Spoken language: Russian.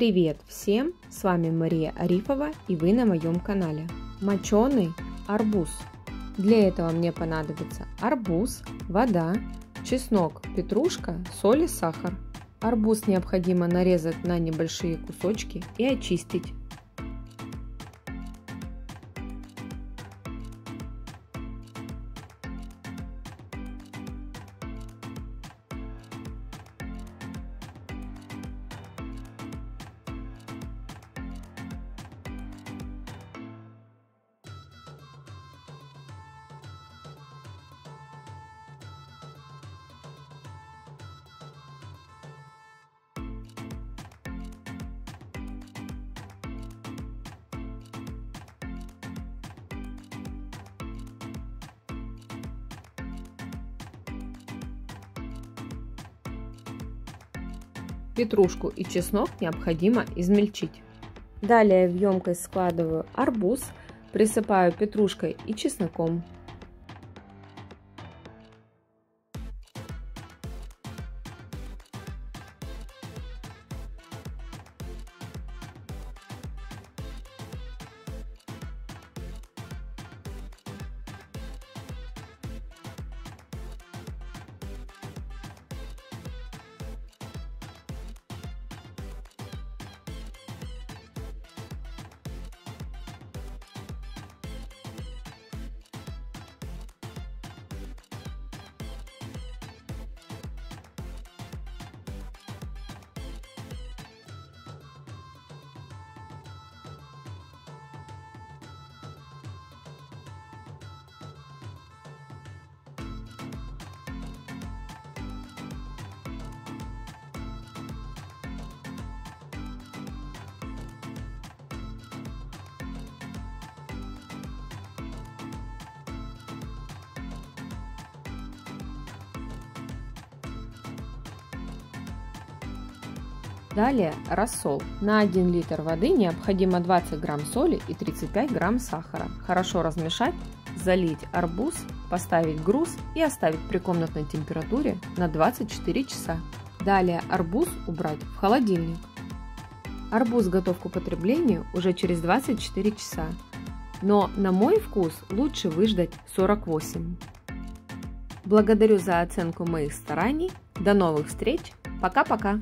Привет всем! С вами Мария Арифова, и вы на моем канале. Моченый арбуз. Для этого мне понадобится арбуз, вода, чеснок, петрушка, соль и сахар. Арбуз необходимо нарезать на небольшие кусочки и очистить. Петрушку и чеснок необходимо измельчить. Далее в емкость складываю арбуз, присыпаю петрушкой и чесноком. Далее рассол. На 1 литр воды необходимо 20 грамм соли и 35 грамм сахара. Хорошо размешать, залить арбуз, поставить груз и оставить при комнатной температуре на 24 часа. Далее арбуз убрать в холодильник. Арбуз готов к употреблению уже через 24 часа, но на мой вкус лучше выждать 48. Благодарю за оценку моих стараний. До новых встреч. Пока-пока!